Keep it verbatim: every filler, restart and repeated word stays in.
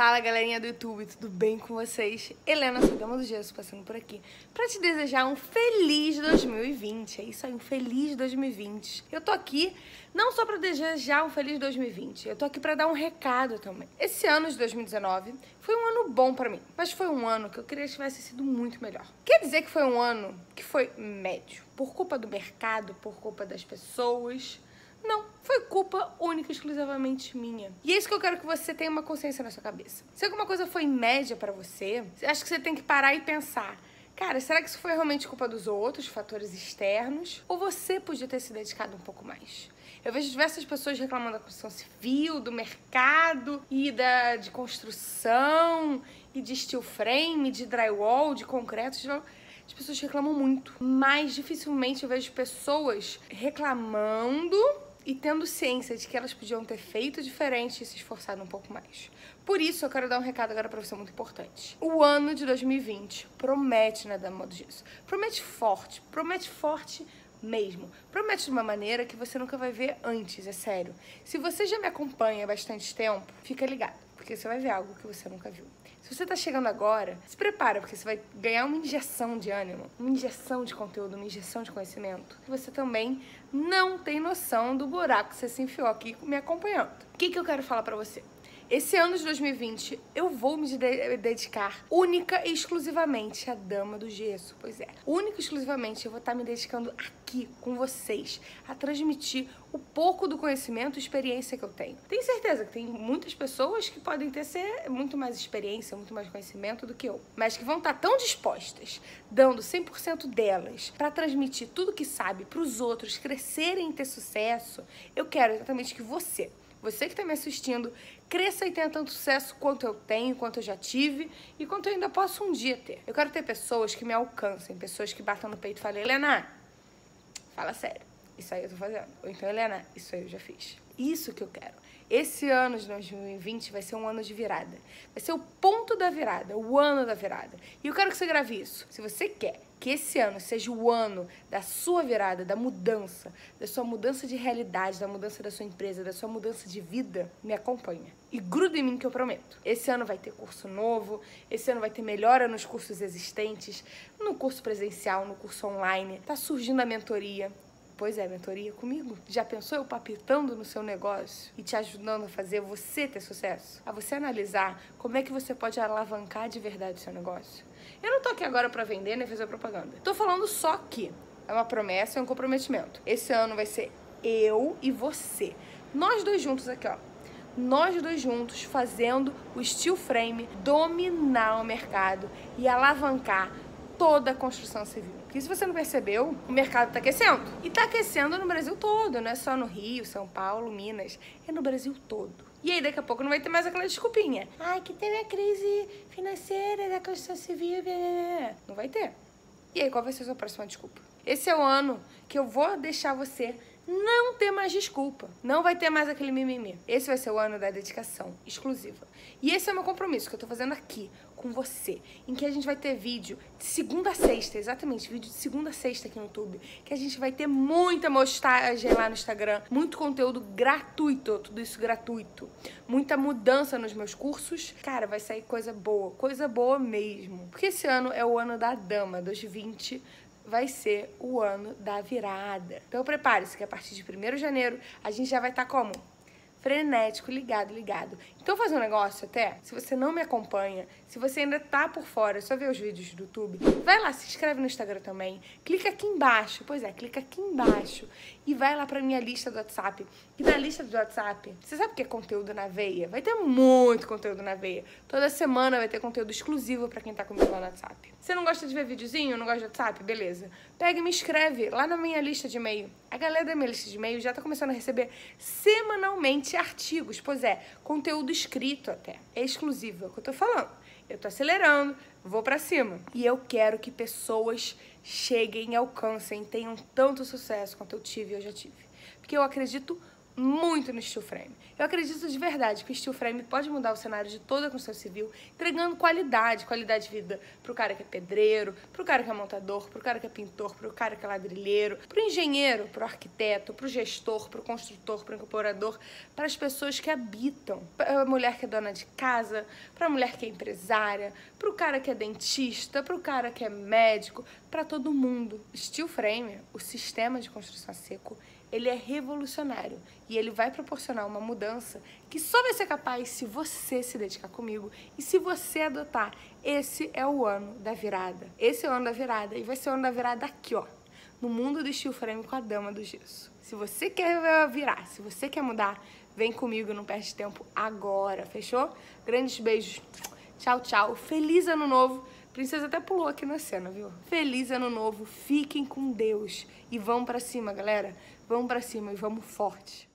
Fala galerinha do YouTube, tudo bem com vocês? Helena, sou Dama do Gesso, passando por aqui pra te desejar um feliz dois mil e vinte. É isso aí, um feliz dois mil e vinte. Eu tô aqui não só pra desejar um feliz dois mil e vinte, eu tô aqui pra dar um recado também. Esse ano de dois mil e dezenove foi um ano bom pra mim, mas foi um ano que eu queria que tivesse sido muito melhor. Quer dizer que foi um ano que foi médio, por culpa do mercado, por culpa das pessoas... Não, foi culpa única e exclusivamente minha. E é isso que eu quero que você tenha uma consciência na sua cabeça. Se alguma coisa foi média pra você, acho que você tem que parar e pensar. Cara, será que isso foi realmente culpa dos outros, fatores externos? Ou você podia ter se dedicado um pouco mais? Eu vejo diversas pessoas reclamando da construção civil, do mercado, e da, de construção, e de steel frame, de drywall, de concreto... De... As pessoas reclamam muito, mas dificilmente eu vejo pessoas reclamando e tendo ciência de que elas podiam ter feito diferente e se esforçado um pouco mais. Por isso, eu quero dar um recado agora pra você muito importante. O ano de dois mil e vinte promete, né, Dama do Gesso? Promete forte, promete forte mesmo. Promete de uma maneira que você nunca vai ver antes, é sério. Se você já me acompanha há bastante tempo, fica ligado, porque você vai ver algo que você nunca viu. Se você tá chegando agora, se prepara, porque você vai ganhar uma injeção de ânimo, uma injeção de conteúdo, uma injeção de conhecimento. Você também não tem noção do buraco que você se enfiou aqui me acompanhando. O que que eu quero falar pra você? Esse ano de dois mil e vinte, eu vou me dedicar única e exclusivamente à Dama do Gesso, pois é. Única e exclusivamente eu vou estar me dedicando aqui com vocês, a transmitir o pouco do conhecimento e experiência que eu tenho. Tenho certeza que tem muitas pessoas que podem ter ser, muito mais experiência, muito mais conhecimento do que eu, mas que vão estar tão dispostas, dando cem por cento delas, para transmitir tudo que sabe para os outros crescerem e ter sucesso. Eu quero exatamente que você... Você que está me assistindo, cresça e tenha tanto sucesso quanto eu tenho, quanto eu já tive e quanto eu ainda posso um dia ter. Eu quero ter pessoas que me alcancem, pessoas que batam no peito e falem, Helena, fala sério, isso aí eu tô fazendo. Ou então, Helena, isso aí eu já fiz. Isso que eu quero. Esse ano de dois mil e vinte vai ser um ano de virada. Vai ser o ponto da virada, o ano da virada. E eu quero que você grave isso. Se você quer que esse ano seja o ano da sua virada, da mudança, da sua mudança de realidade, da mudança da sua empresa, da sua mudança de vida, me acompanha. E gruda em mim que eu prometo. Esse ano vai ter curso novo, esse ano vai ter melhora nos cursos existentes, no curso presencial, no curso online. Tá surgindo a mentoria. Pois é, mentoria comigo. Já pensou eu palpitando no seu negócio e te ajudando a fazer você ter sucesso? A você analisar como é que você pode alavancar de verdade o seu negócio? Eu não tô aqui agora pra vender nem fazer propaganda. Tô falando só que é uma promessa, é um comprometimento. Esse ano vai ser eu e você. Nós dois juntos aqui, ó. Nós dois juntos fazendo o Steel Frame dominar o mercado e alavancar toda a construção civil. Porque se você não percebeu, o mercado está aquecendo. E está aquecendo no Brasil todo, não é só no Rio, São Paulo, Minas. É no Brasil todo. E aí daqui a pouco não vai ter mais aquela desculpinha. Ai, que teve a crise financeira da construção civil. Não vai ter. E aí qual vai ser a sua próxima desculpa? Esse é o ano que eu vou deixar você não ter mais desculpa. Não vai ter mais aquele mimimi. Esse vai ser o ano da dedicação exclusiva. E esse é o meu compromisso que eu tô fazendo aqui com você, em que a gente vai ter vídeo de segunda a sexta, exatamente, vídeo de segunda a sexta aqui no YouTube, que a gente vai ter muita mostragem lá no Instagram, muito conteúdo gratuito, tudo isso gratuito, muita mudança nos meus cursos. Cara, vai sair coisa boa, coisa boa mesmo, porque esse ano é o ano da Dama, dois mil e vinte vai ser o ano da virada. Então prepare-se que a partir de primeiro de janeiro a gente já vai estar como? Frenético, ligado, ligado. Então fazer um negócio até, se você não me acompanha, se você ainda tá por fora, é só ver os vídeos do YouTube, vai lá, se inscreve no Instagram também, clica aqui embaixo, pois é, clica aqui embaixo e vai lá pra minha lista do WhatsApp. E na lista do WhatsApp, você sabe o que é conteúdo na veia? Vai ter muito conteúdo na veia. Toda semana vai ter conteúdo exclusivo pra quem tá comigo lá no WhatsApp. Você não gosta de ver videozinho, não gosta de WhatsApp? Beleza. Pega e me inscreve lá na minha lista de e-mail. A galera da minha lista de e-mail já tá começando a receber semanalmente artigos, pois é, conteúdo escrito até, é exclusivo, é o que eu tô falando. Eu tô acelerando, vou pra cima. E eu quero que pessoas cheguem, alcancem, tenham tanto sucesso quanto eu tive e eu já tive. Porque eu acredito muito no steel frame. Eu acredito de verdade que o steel frame pode mudar o cenário de toda a construção civil, entregando qualidade, qualidade de vida pro cara que é pedreiro, pro cara que é montador, pro cara que é pintor, pro cara que é ladrilheiro, pro engenheiro, pro arquiteto, pro gestor, pro construtor, pro incorporador, para as pessoas que habitam, pra mulher que é dona de casa, pra mulher que é empresária, pro cara que é dentista, pro cara que é médico, para todo mundo. Steel frame, o sistema de construção a seco, ele é revolucionário e ele vai proporcionar uma mudança que só vai ser capaz se você se dedicar comigo e se você adotar. Esse é o ano da virada. Esse é o ano da virada e vai ser o ano da virada aqui, ó, no mundo do steel frame com a Dama do Gesso. Se você quer virar, se você quer mudar, vem comigo, não perde tempo agora, fechou? Grandes beijos, tchau, tchau, feliz ano novo. Princesa até pulou aqui na cena, viu? Feliz ano novo, fiquem com Deus e vão pra cima, galera. Vamos pra cima e vamos forte.